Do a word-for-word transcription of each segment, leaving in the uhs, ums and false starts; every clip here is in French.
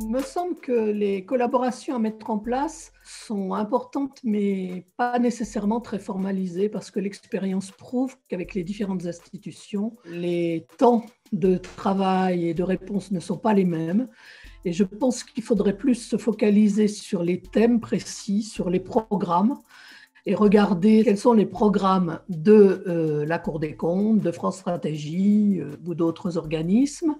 Il me semble que les collaborations à mettre en place sont importantes, mais pas nécessairement très formalisées, parce que l'expérience prouve qu'avec les différentes institutions, les temps de travail et de réponse ne sont pas les mêmes. Et je pense qu'il faudrait plus se focaliser sur les thèmes précis, sur les programmes, et regarder quels sont les programmes de euh, la Cour des comptes, de France Stratégie euh, ou d'autres organismes,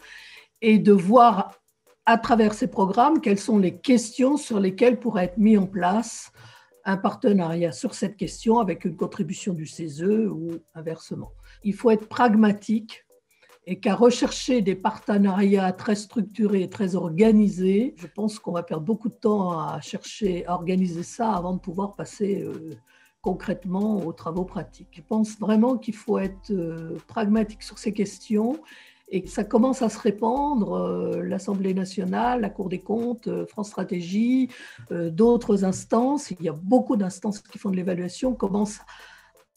et de voir à travers ces programmes, quelles sont les questions sur lesquelles pourrait être mis en place un partenariat sur cette question avec une contribution du C E S E ou inversement. Il faut être pragmatique et qu'à rechercher des partenariats très structurés et très organisés, je pense qu'on va perdre beaucoup de temps à chercher, à organiser ça avant de pouvoir passer euh, concrètement aux travaux pratiques. Je pense vraiment qu'il faut être euh, pragmatique sur ces questions. Et que ça commence à se répandre, l'Assemblée nationale, la Cour des comptes, France Stratégie, d'autres instances, il y a beaucoup d'instances qui font de l'évaluation, commencent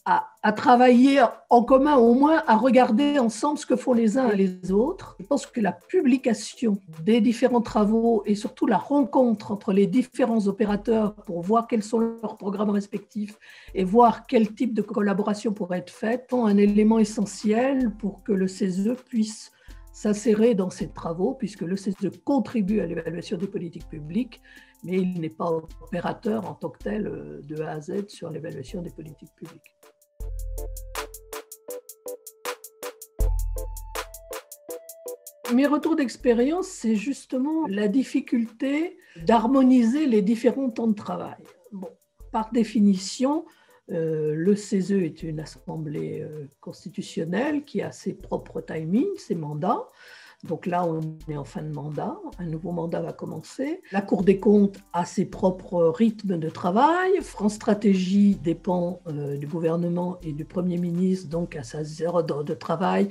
à, à travailler en commun, au moins à regarder ensemble ce que font les uns et les autres. Je pense que la publication des différents travaux et surtout la rencontre entre les différents opérateurs pour voir quels sont leurs programmes respectifs et voir quel type de collaboration pourrait être faite sont un élément essentiel pour que le C E S E puisse s'insérer dans ces travaux, puisque le C E S E contribue à l'évaluation des politiques publiques, mais il n'est pas opérateur en tant que tel de A à Z sur l'évaluation des politiques publiques. Mes retours d'expérience, c'est justement la difficulté d'harmoniser les différents temps de travail. Bon, par définition, euh, le C E S E est une assemblée euh, constitutionnelle qui a ses propres timings, ses mandats. Donc là, on est en fin de mandat, un nouveau mandat va commencer. La Cour des comptes a ses propres rythmes de travail. France Stratégie dépend euh, du gouvernement et du Premier ministre, donc à sa zéro de travail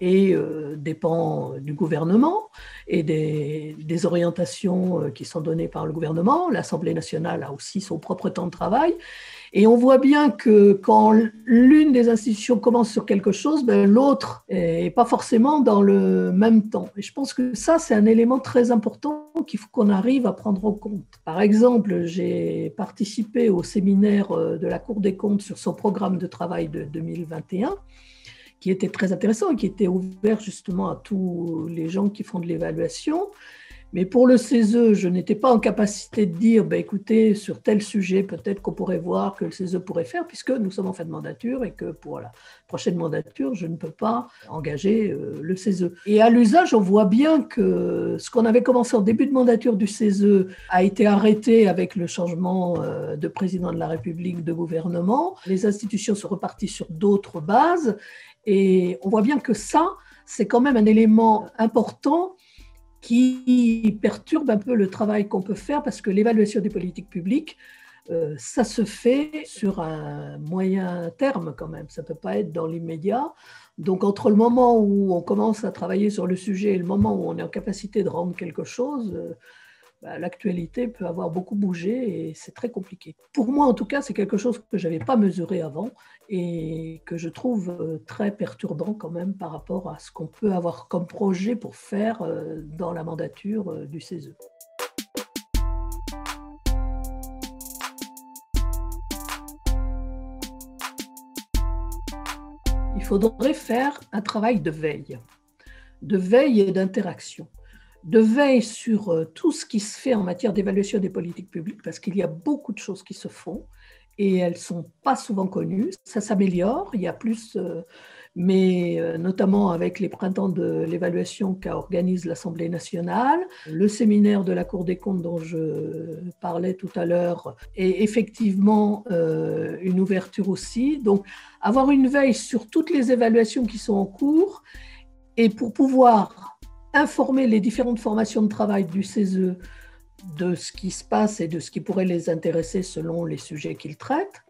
et euh, dépend du gouvernement et des, des orientations euh, qui sont données par le gouvernement. L'Assemblée nationale a aussi son propre temps de travail. Et on voit bien que quand l'une des institutions commence sur quelque chose, ben l'autre n'est pas forcément dans le même temps. Et je pense que ça, c'est un élément très important qu'il faut qu'on arrive à prendre en compte. Par exemple, j'ai participé au séminaire de la Cour des comptes sur son programme de travail de deux mille vingt et un, qui était très intéressant et qui était ouvert justement à tous les gens qui font de l'évaluation. Mais pour le C E S E, je n'étais pas en capacité de dire, bah, écoutez, sur tel sujet, peut-être qu'on pourrait voir que le C E S E pourrait faire, puisque nous sommes en fin de mandature et que pour la prochaine mandature, je ne peux pas engager euh, le C E S E. Et à l'usage, on voit bien que ce qu'on avait commencé en début de mandature du C E S E a été arrêté avec le changement euh, de président de la République, de gouvernement. Les institutions sont reparties sur d'autres bases et on voit bien que ça, c'est quand même un élément important qui perturbe un peu le travail qu'on peut faire, parce que l'évaluation des politiques publiques, euh, ça se fait sur un moyen terme quand même, ça ne peut pas être dans l'immédiat. Donc entre le moment où on commence à travailler sur le sujet et le moment où on est en capacité de rendre quelque chose, euh, bah, l'actualité peut avoir beaucoup bougé et c'est très compliqué. Pour moi en tout cas, c'est quelque chose que je n'avais pas mesuré avant et que je trouve très perturbant quand même par rapport à ce qu'on peut avoir comme projet pour faire dans la mandature du C E S E. Il faudrait faire un travail de veille, de veille et d'interaction. De veille sur tout ce qui se fait en matière d'évaluation des politiques publiques, parce qu'il y a beaucoup de choses qui se font et elles ne sont pas souvent connues. Ça s'améliore, il y a plus, mais notamment avec les printemps de l'évaluation qu'organise l'Assemblée nationale. Le séminaire de la Cour des comptes dont je parlais tout à l'heure est effectivement une ouverture aussi. Donc, avoir une veille sur toutes les évaluations qui sont en cours et pour pouvoir informer les différentes formations de travail du C E S E de ce qui se passe et de ce qui pourrait les intéresser selon les sujets qu'ils traitent.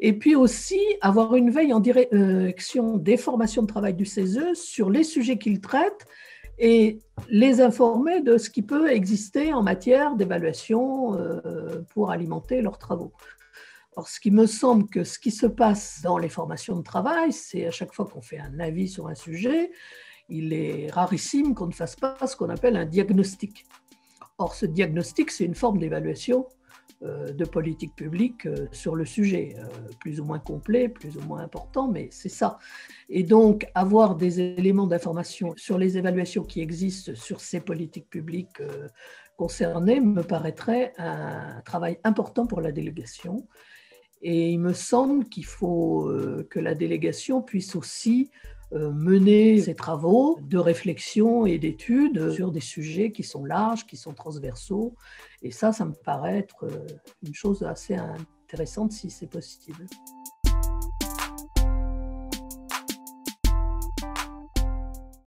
Et puis aussi avoir une veille en direction des formations de travail du C E S E sur les sujets qu'ils traitent et les informer de ce qui peut exister en matière d'évaluation euh, pour alimenter leurs travaux. Alors, ce qui me semble que ce qui se passe dans les formations de travail, c'est à chaque fois qu'on fait un avis sur un sujet, il est rarissime qu'on ne fasse pas ce qu'on appelle un diagnostic. Or, ce diagnostic, c'est une forme d'évaluation euh, de politique publique euh, sur le sujet, euh, plus ou moins complet, plus ou moins important, mais c'est ça. Et donc, avoir des éléments d'information sur les évaluations qui existent sur ces politiques publiques euh, concernées me paraîtrait un travail important pour la délégation. Et il me semble qu'il faut que la délégation puisse aussi mener ses travaux de réflexion et d'études sur des sujets qui sont larges, qui sont transversaux. Et ça, ça me paraît être une chose assez intéressante si c'est possible.